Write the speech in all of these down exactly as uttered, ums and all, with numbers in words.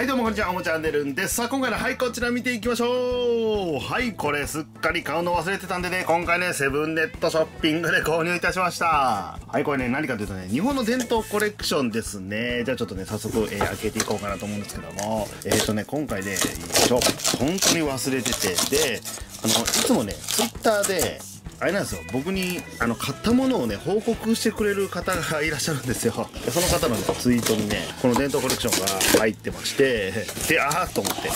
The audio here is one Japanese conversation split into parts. はいどうもこんにちは、おもちゃんねるんです。さあ今回のはいこちら見ていきましょう。はいこれすっかり買うの忘れてたんでね、今回ねセブンネットショッピングで購入いたしました。はいこれね何かというとね、日本の伝統コレクションですね。じゃあちょっとね早速、えー、開けていこうかなと思うんですけども、えーとね今回ね一応本当に忘れてて、であのいつもねツイッターであれなんですよ、僕にあの買ったものをね報告してくれる方がいらっしゃるんですよ。でその方の、ね、ツイートにねこの伝統コレクションが入ってまして、でああと思って、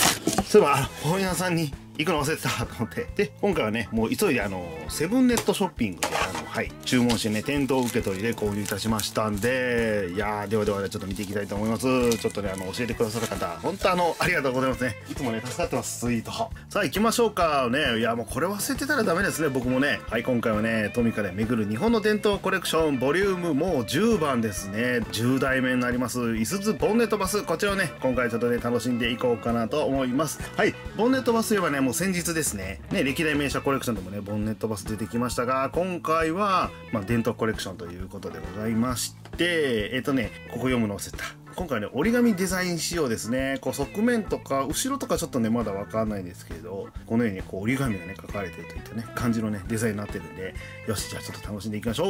そういえば本屋さんに行くの忘れてたと思って、で今回はねもう急いであのセブンネットショッピングであの、はい、注文してね店頭受け取りで購入いたしましたんで、いやーではではちょっと見ていきたいと思います。ちょっとねあの教えてくださる方本当あのありがとうございますね。いつもね助かってますツイート。さあ行きましょうかね。いやもうこれ忘れてたらダメですね、僕もね。はい今回はねトミカで巡る日本の伝統コレクションボリュームもうじゅうばんですね。じゅうだいめになりますいすゞボンネットバス、こちらをね今回ちょっとね楽しんでいこうかなと思います。はいボンネットバスといえばねもう先日ですね、ね歴代名車コレクションでもねボンネットバス出てきましたが、今回は、まあ、伝統コレクションということでございまして、えっとねここ読むの忘れた。今回ね折り紙デザイン仕様ですね。こう側面とか後ろとかちょっとねまだ分かんないんですけど、このようにこう折り紙がね書かれてるといったね感じのねデザインになってるんで、よしじゃあちょっと楽しんでいきましょ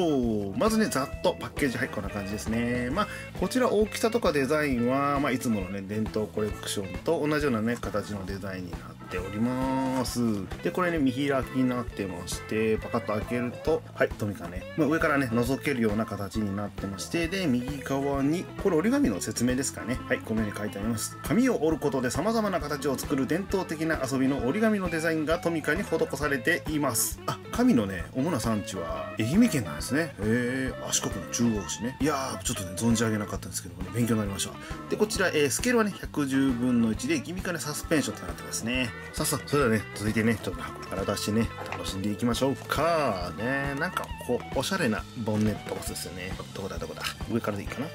う。まずねざっとパッケージ、はいこんな感じですね。まあこちら大きさとかデザインは、まあ、いつものね伝統コレクションと同じようなね形のデザインになっております。でこれね見開きになってまして、パカッと開けるとはいトミカね、まあ、上からね覗けるような形になってまして、で右側にこれ折り紙の説明説明ですかね。はい、このように書いてあります。紙を折ることで様々な形を作る伝統的な遊びの折り紙のデザインがトミカに施されています。あ、紙のね主な産地は愛媛県なんですね。えー、四国の中央市ね。いやーちょっとね存じ上げなかったんですけども、ね、勉強になりました。でこちら、えー、スケールはねひゃくじゅうぶんのいちでギミカねサスペンションとなってますね。さあさあそれではね続いてねちょっと箱から出してね楽しんでいきましょうかね。なんかこうおしゃれなボンネットバスですよね。どこだどこだ、上からでいいかな。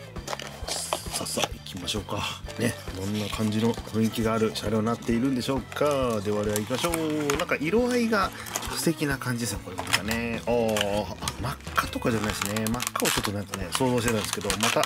さあさあ行きましょうかね。どんな感じの雰囲気がある車両になっているんでしょうか。ではでは行きましょう。なんか色合いが素敵な感じですよこれなんかね。おーあ真っ赤とかじゃないですね。真っ赤をちょっとなんかね想像してたんですけど、またちょっとなん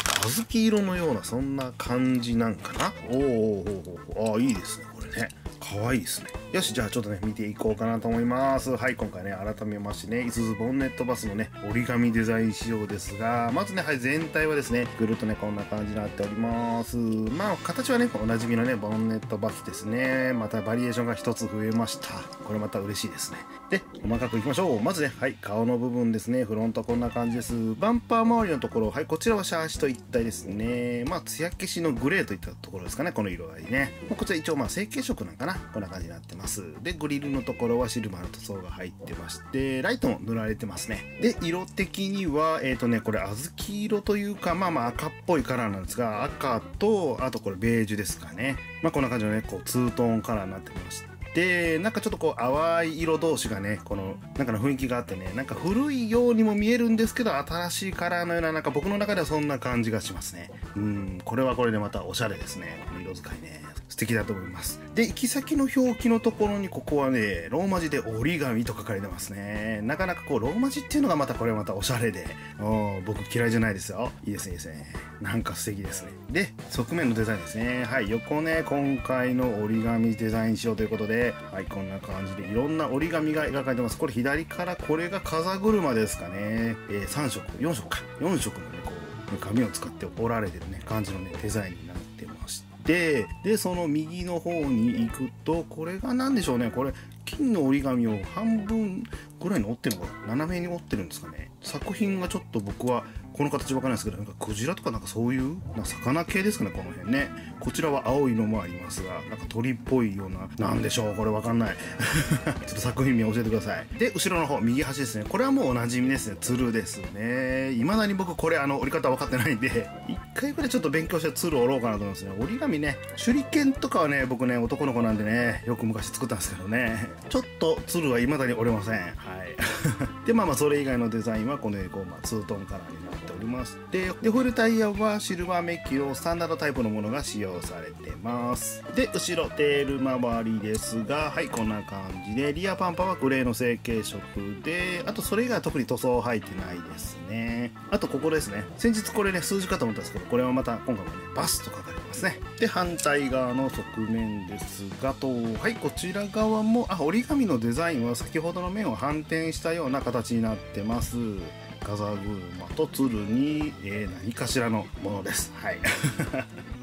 か小豆色のようなそんな感じなんかな。おーおーおーあーいいですねこれね、かわいいですね。よしじゃあちょっとね見ていこうかなと思います。はい今回ね改めましてねいすゞボンネットバスのね折り紙デザイン仕様ですが、まずねはい全体はですねぐるっとねこんな感じになっております。まあ形はねおなじみのねボンネットバスですね。またバリエーションがひとつ増えました。これまた嬉しいですね。で細かくいきましょう。まずねはい顔の部分ですね。フロントこんな感じです。バンパー周りのところ、はいこちらはシャーシと一体ですね。まあ艶消しのグレーといったところですかね、この色合いね。こちら一応まあ成型色なんかな、こんな感じになってます。でグリルのところはシルバーの塗装が入ってまして、ライトも塗られてますね。で色的にはえっとねこれ小豆色というか、まあまあ赤っぽいカラーなんですが、赤とあとこれベージュですかね。まあこんな感じのねこうツートーンカラーになってまして、でなんかちょっとこう淡い色同士がねこのなんかの雰囲気があってね、なんか古いようにも見えるんですけど新しいカラーのような、なんか僕の中ではそんな感じがしますね。うん、これはこれでまたおしゃれですね。この色使いね素敵だと思います。で行き先の表記のところにここはねローマ字で折り紙と書かれてますね。なかなかこうローマ字っていうのがまたこれまたおしゃれで、お僕嫌いじゃないですよ。いいですねいいですね、なんか素敵ですね。で側面のデザインですね。はい横ね今回の折り紙デザイン仕様ということで、はいこんな感じでいろんな折り紙が描かれてます。これ左からこれが風車ですかね、えー、さん色よん色かよん色のねこう紙を使って折られてるね感じのねデザインになってまして、でその右の方に行くとこれが何でしょうね。これ金の折り紙を半分ぐらいに折ってるのかな、斜めに折ってるんですかね。作品がちょっと僕はこの形わからないですけど、なんかクジラとかなんかそういうなんか魚系ですかねこの辺ね。こちらは青いのもありますが、なんか鳥っぽいようななんでしょうこれわかんないちょっと作品名教えてください。で後ろの方右端ですね。これはもうおなじみですね、鶴ですね。いまだに僕これあの折り方分かってないんで一回ぐらいちょっと勉強して鶴折ろうかなと思いますね。折り紙ね手裏剣とかはね僕ね男の子なんでねよく昔作ったんですけどね、ちょっと鶴はいまだに折れません。はいでまあまあそれ以外のデザインはこのようにこう、まあ、ツートンカラーになってますおりまして、でホイールタイヤはシルバーメッキのスタンダードタイプのものが使用されてます。で後ろテール周りですが、はいこんな感じで、リアパンパはグレーの成型色で、あとそれ以外は特に塗装入ってないですね。あとここですね、先日これね数字かと思ったんですけど、これはまた今回もねバスと書かれてますね。で反対側の側面ですがと、はいこちら側もあ折り紙のデザインは先ほどの面を反転したような形になってます。風車と鶴に、えー、何かしらのものです。はい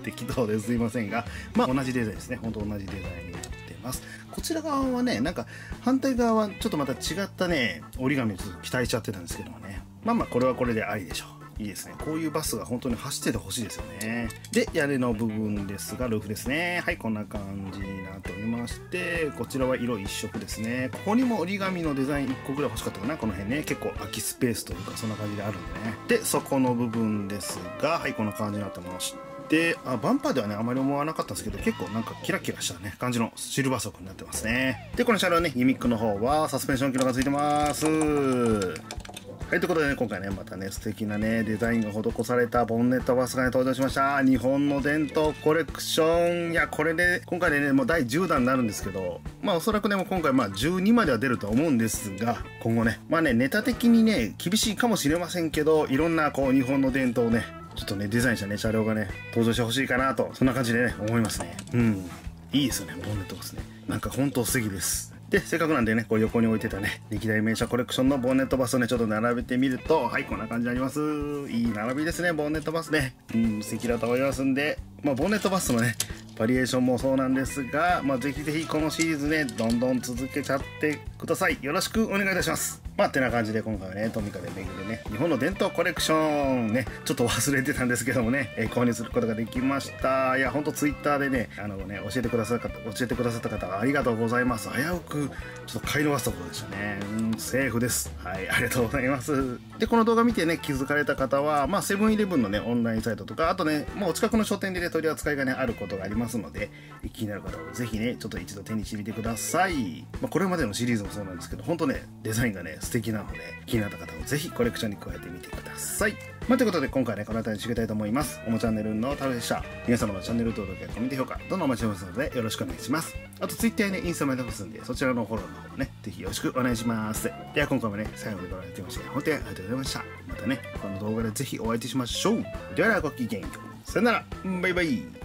適当ですいませんが、まあ同じデザインですね。ほんと同じデザインになってます。こちら側はね、なんか反対側はちょっとまた違ったね折り紙をちょっと期待しちゃってたんですけどもね、まあまあこれはこれでありでしょう。いいですね。こういうバスが本当に走っててほしいですよね。で、屋根の部分ですが、ルーフですね。はい、こんな感じになっておりまして、こちらは色一色ですね。ここにも折り紙のデザインいっこぐらい欲しかったかな。この辺ね、結構空きスペースというか、そんな感じであるんでね。で、底の部分ですが、はい、こんな感じになってまして。であバンパーではねあまり思わなかったんですけど、結構なんかキラキラしたね感じのシルバー底になってますね。でこの車両ねギミックの方はサスペンション機能がついてます。はいということでね、今回ねまたね素敵なねデザインが施されたボンネットバスがね登場しました。日本の伝統コレクション、いやこれで、ね、今回でねもうだいじゅうだんになるんですけど、まあおそらくねもう今回まあじゅうにまでは出ると思うんですが、今後ねまあねネタ的にね厳しいかもしれませんけど、いろんなこう日本の伝統をねちょっとねデザインしたね車両がね登場してほしいかなと、そんな感じでね思いますね。うんいいですよねボンネットバスね、なんか本当素敵です。でせっかくなんでねこう横に置いてたね歴代名車コレクションのボンネットバスをねちょっと並べてみると、はいこんな感じになります。いい並びですねボンネットバスね、うん素敵だと思いますんで、まあボンネットバスのねバリエーションもそうなんですが、まあ、ぜひぜひこのシリーズねどんどん続けちゃってください。よろしくお願いいたします。まあってな感じで今回はねトミカで巡るね日本の伝統コレクションねちょっと忘れてたんですけどもね、えー、購入することができました。いやほんとツイッターでねあのね教えてくださった方教えてくださった方ありがとうございます。危うくちょっと買い逃したことでしたね。うんセーフです。はいありがとうございます。でこの動画見てね気づかれた方は、まあセブンイレブンのねオンラインサイトとか、あとねもうお近くの書店で、ね、取り扱いがねあることがありますますので、気になる方はぜひねちょっと一度手にしてみてください。まあ、これまでのシリーズもそうなんですけど、本当ねデザインがね素敵なので、気になった方はぜひコレクションに加えてみてください。まあ、ということで今回ねこの辺りにしていきたいと思います。おもチャンネルのタロでした。皆様のチャンネル登録やコメント評価どんどんお待ちしてますのでよろしくお願いします。あと ツイッター やねインスタもやってますんで、そちらのフォローの方もねぜひよろしくお願いします。では今回もね最後までご覧いただきまして本当にありがとうございました。またねこの動画でぜひお会いしましょう。ではごきげんよう、さよなら、バイバイ。